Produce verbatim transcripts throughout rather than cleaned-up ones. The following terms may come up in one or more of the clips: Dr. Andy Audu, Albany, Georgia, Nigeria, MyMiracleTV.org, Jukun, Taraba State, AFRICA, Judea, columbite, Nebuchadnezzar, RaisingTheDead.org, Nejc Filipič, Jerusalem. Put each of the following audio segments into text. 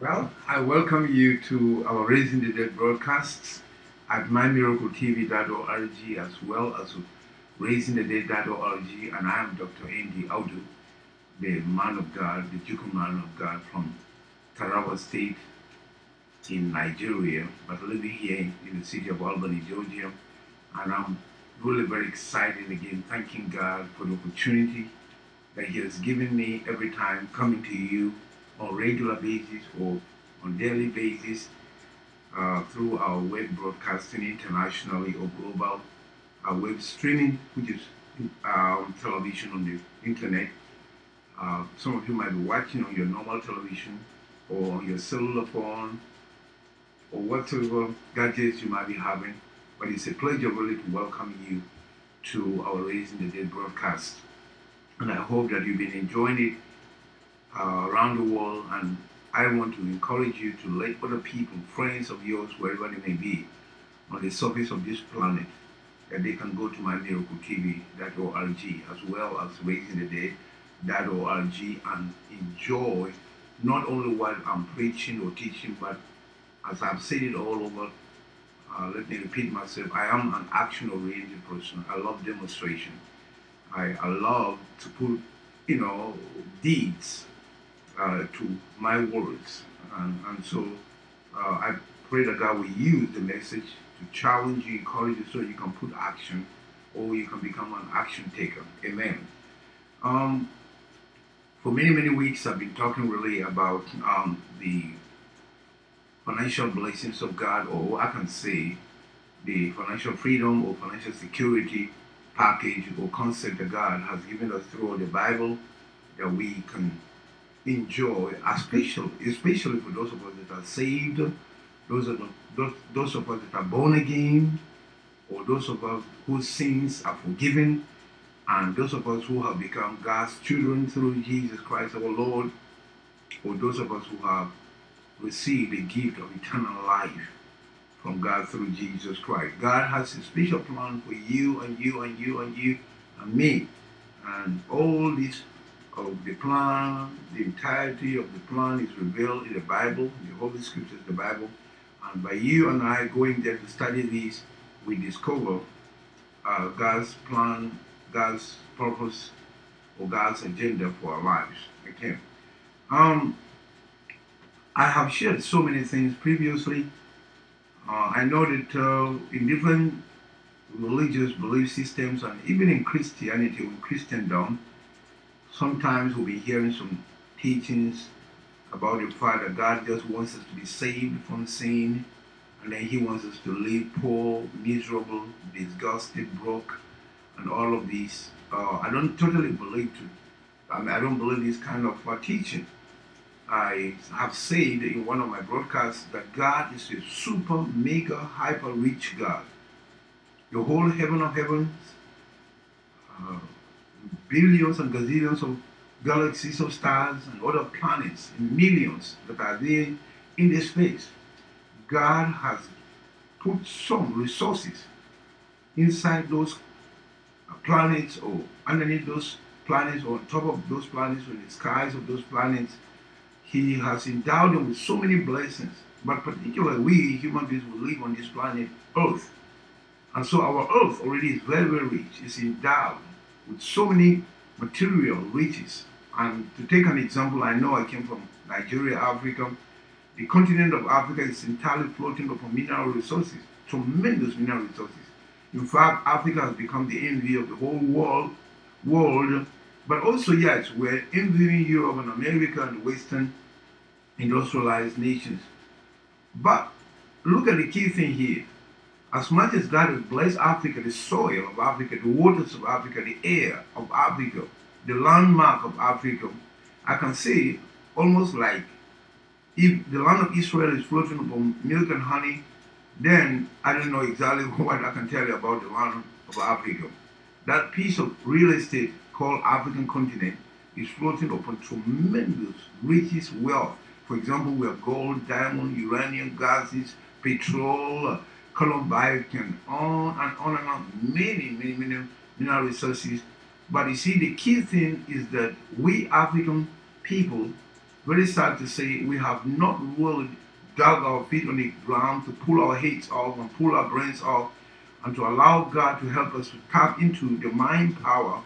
Well, I welcome you to our Raising the Dead broadcasts at My Miracle T V dot org as well as Raising The Dead dot org, and I am Doctor Andy Audu, the man of God, the Jukun man of God from Taraba State in Nigeria, but living here in the city of Albany, Georgia, and I'm really very excited again, thanking God for the opportunity that He has given me every time coming to you on regular basis or on daily basis uh, through our web broadcasting internationally or global, our web streaming, which is uh, on television, on the internet. Uh, some of you might be watching on your normal television or on your cellular phone or whatever gadgets you might be having, but it's a pleasure really to welcome you to our Raising the Dead broadcast. And I hope that you've been enjoying it Uh, around the world, and I want to encourage you to let other people, friends of yours, wherever they may be on the surface of this planet, that they can go to My Miracle T V dot org as well as Raising The Dead dot org and enjoy not only what I'm preaching or teaching, but as I've said it all over, uh, let me repeat myself, I am an action-oriented person. I love demonstration. I, I love to put, you know, deeds Uh, to my words, and, and so uh, I pray that God will use the message to challenge you, encourage you, so you can put action, or you can become an action taker. Amen. Um, for many many weeks, I've been talking really about um, the financial blessings of God, or I can say the financial freedom or financial security package or concept that God has given us through the Bible that we can enjoy, especially, especially for those of us that are saved, those of, those, those of us that are born again, or those of us whose sins are forgiven, and those of us who have become God's children through Jesus Christ our Lord, or those of us who have received the gift of eternal life from God through Jesus Christ. God has a special plan for you and you and you and you and me, and all these of the plan, the entirety of the plan is revealed in the Bible, in the Holy Scriptures, the Bible. And by you and I going there to study these, we discover uh, God's plan, God's purpose, or God's agenda for our lives. Okay. Um, I have shared so many things previously. Uh, I know that uh, in different religious belief systems, and even in Christianity, in Christendom, sometimes we'll be hearing some teachings about the fact that God just wants us to be saved from sin, and then He wants us to live poor, miserable, disgusted, broke, and all of these. Uh, I don't totally believe to. I mean, I don't believe this kind of uh, teaching. I have said in one of my broadcasts that God is a super, mega, hyper rich God. The whole heaven of heavens, Uh, billions and gazillions of galaxies of stars and other planets, and millions that are there in the space. God has put some resources inside those planets, or underneath those planets, or on top of those planets, or in the skies of those planets. He has endowed them with so many blessings, but particularly we human beings who live on this planet Earth. And so our Earth already is very, very rich. It's endowed with so many material riches. And to take an example, I know I came from Nigeria, Africa. The continent of Africa is entirely floating upon mineral resources, tremendous mineral resources. In fact, Africa has become the envy of the whole world, world. But also, yes, we're envying Europe and America and Western industrialized nations. But look at the key thing here. As much as God has blessed Africa, the soil of Africa, the waters of Africa, the air of Africa, the landmark of Africa, I can say almost like if the land of Israel is floating upon milk and honey, then I don't know exactly what I can tell you about the land of Africa. That piece of real estate called African continent is floating upon tremendous riches, wealth. For example, we have gold, diamond, uranium, gases, petrol, columbite, and on and on and on, many, many, many mineral resources. But you see, the key thing is that we African people, very sad to say, we have not really dug our feet on the ground to pull our heads off and pull our brains off, and to allow God to help us to tap into the mind power,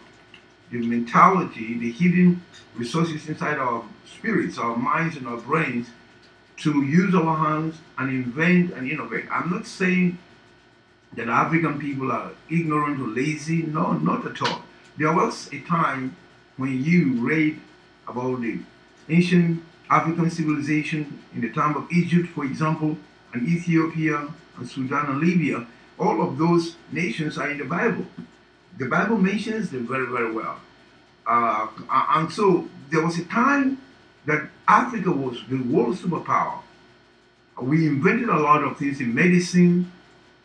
the mentality, the hidden resources inside our spirits, our minds and our brains, to use our hands and invent and innovate. I'm not saying that African people are ignorant or lazy. No, not at all. There was a time when you read about the ancient African civilization in the time of Egypt, for example, and Ethiopia and Sudan and Libya. All of those nations are in the Bible. The Bible mentions them very, very well. Uh, and so there was a time that Africa was the world superpower. We invented a lot of things in medicine,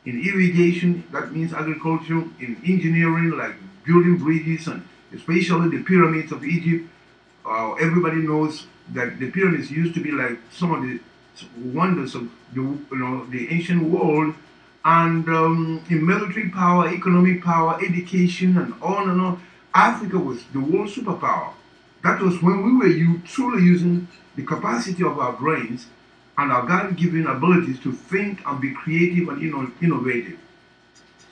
in irrigation, that means agriculture, in engineering, like building bridges, and especially the pyramids of Egypt. Uh, everybody knows that the pyramids used to be like some of the wonders of the, you know, the ancient world. And um, in military power, economic power, education, and on and on, Africa was the world superpower. That was when we were you, truly using the capacity of our brains and our God-given abilities to think and be creative and inno innovative.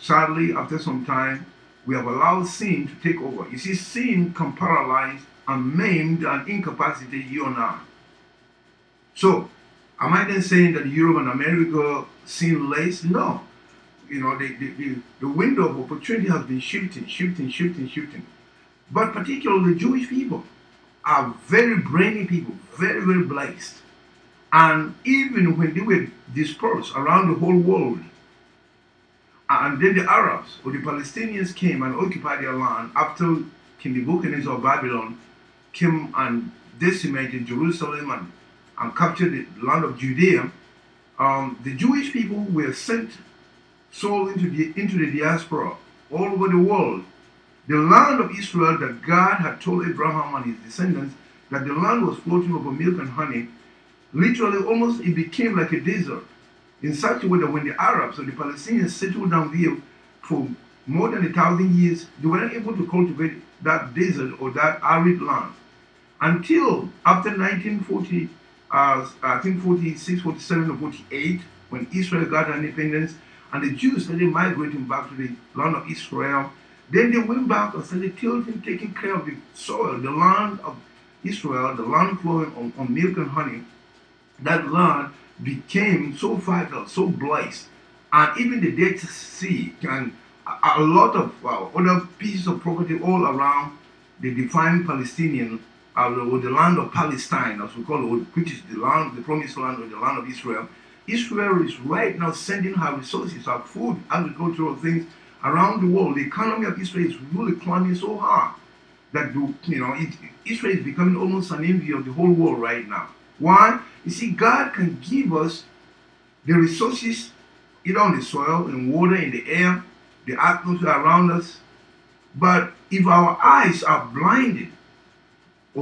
Sadly, after some time, we have allowed sin to take over. You see, sin can paralyze and maim and incapacitate you and I. So, am I then saying that Europe and America sin less? No. You know, the, the, the window of opportunity has been shifting, shifting, shifting, shifting. But particularly the Jewish people are very brainy people, very, very blessed. And even when they were dispersed around the whole world, and then the Arabs or the Palestinians came and occupied their land after King Nebuchadnezzar of Babylon came and decimated Jerusalem and and captured the land of Judea, um, the Jewish people were sent, sold into the, into the diaspora all over the world. The land of Israel that God had told Abraham and his descendants that the land was floating over milk and honey, literally almost it became like a desert, in such a way that when the Arabs or the Palestinians settled down there for more than a thousand years, they were not able to cultivate that desert or that arid land. Until after nineteen forty, Uh, I think forty-six, forty-seven, or forty-eight, when Israel got her independence, and the Jews started migrating back to the land of Israel. Then they went back and started tilting, taking care of the soil, the land of Israel, the land flowing on, on milk and honey. That land became so vital, so blessed, and even the Dead Sea and a, a lot of uh, other pieces of property all around the defined Palestinian. Uh, or the land of Palestine, as we call it, which is the land, the promised land, or the land of Israel. Israel is right now sending her resources, her food, agricultural things around the world. The economy of Israel is really climbing so hard that the, you know it, Israel is becoming almost an envy of the whole world right now. Why? You see, God can give us the resources, either on the soil, in water, in the air, the atmosphere around us, but if our eyes are blinded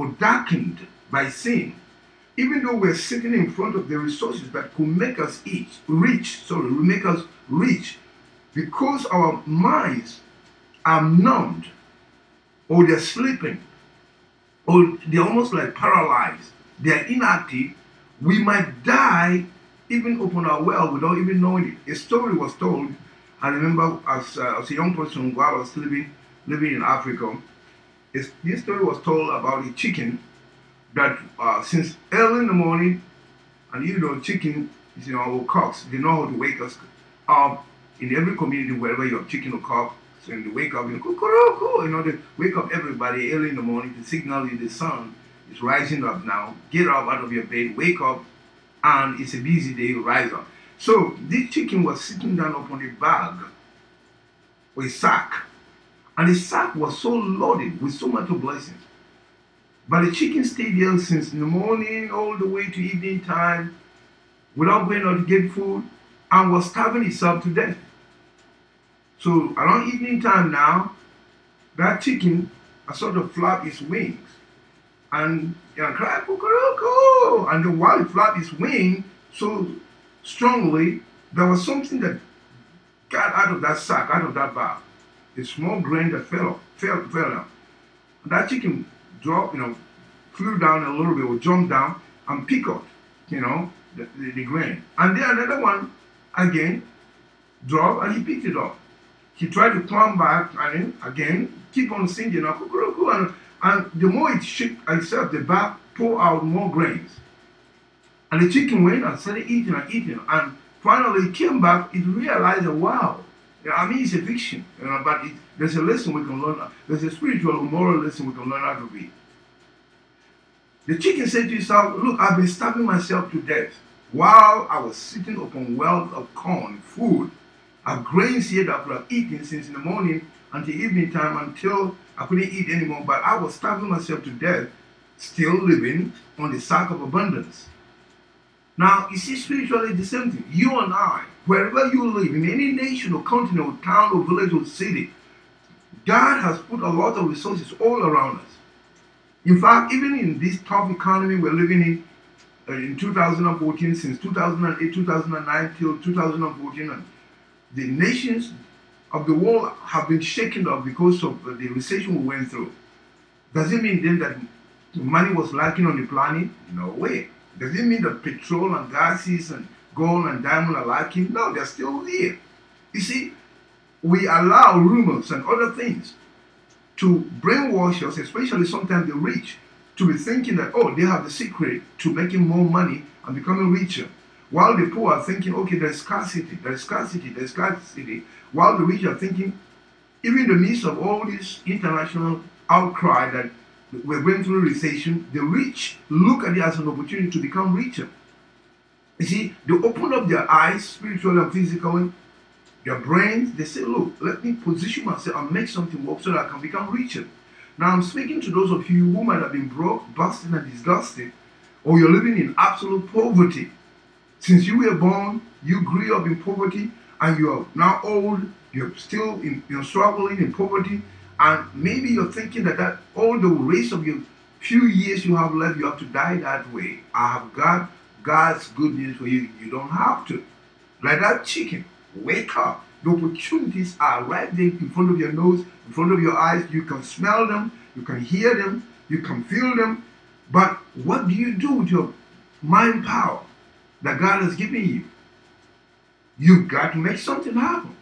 or darkened by sin, even though we're sitting in front of the resources that could make us eat, rich, sorry, make us rich, because our minds are numbed, or they're sleeping, or they're almost like paralyzed, they're inactive, we might die even upon our well without even knowing it. A story was told, I remember as, uh, as a young person while I was living, living in Africa. This story was told about a chicken that uh, since early in the morning, and you know, chicken is, you know, our cocks, they know how to wake us up in every community, wherever you have chicken or cock, so they wake up, you know, cuckoo, you know, they wake up everybody early in the morning to signal you the sun is rising up now, get up out of your bed, wake up, and it's a busy day, rise up. So this chicken was sitting down upon a bag or a sack. And the sack was so loaded with so much blessings. But the chicken stayed there since the morning all the way to evening time without going out to get food and was starving itself to death. So around evening time now, that chicken sort of flapped its wings and, and cried, "Kukuruku!" And the while it flapped its wing so strongly, there was something that got out of that sack, out of that bag. A small grain that fell off, fell, fell down. And that chicken dropped, you know, flew down a little bit, would jump down and pick up, you know, the, the, the grain. And then another one, again, dropped and he picked it up. He tried to climb back and then again, keep on singing, and, and the more it shook itself, the back poured out more grains. And the chicken went and started eating and eating. And finally, it came back, it realized, wow, I mean, it's a fiction, you know, but it, there's a lesson we can learn. There's a spiritual or moral lesson we can learn how to be. The chicken said to itself, look, I've been starving myself to death while I was sitting upon wealth of corn, food, a grains here that I could have eaten since in the morning until evening time until I couldn't eat anymore, but I was starving myself to death, still living on the sack of abundance. Now, you see, spiritually the same thing. You and I, wherever you live, in any nation or continent or town or village or city, God has put a lot of resources all around us. In fact, even in this tough economy we're living in, uh, in two thousand fourteen, since two thousand eight, two thousand nine till two thousand fourteen, and the nations of the world have been shaken up because of the recession we went through. Does it mean then that money was lacking on the planet? No way. Does it mean that petrol and gases and gold and diamond are lacking? No, they're still there. You see, we allow rumors and other things to brainwash us, especially sometimes the rich, to be thinking that, oh, they have the secret to making more money and becoming richer. While the poor are thinking, okay, there's scarcity, there's scarcity, there's scarcity. While the rich are thinking, even in the midst of all this international outcry that we're going through recession, the rich look at it as an opportunity to become richer. You see, they open up their eyes, spiritually and physically, their brains. They say, look, let me position myself and make something work so that I can become richer. Now, I'm speaking to those of you who might have been broke, busted, and disgusted, or you're living in absolute poverty. Since you were born, you grew up in poverty, and you are now old, you're still in, you're struggling in poverty, and maybe you're thinking that, that all the rest of your few years you have left, you have to die that way. I have got God's good news for you. You don't have to. Like that chicken, wake up. The opportunities are right there in front of your nose, in front of your eyes. You can smell them, you can hear them, you can feel them. But what do you do with your mind power that God has given you? You've got to make something happen.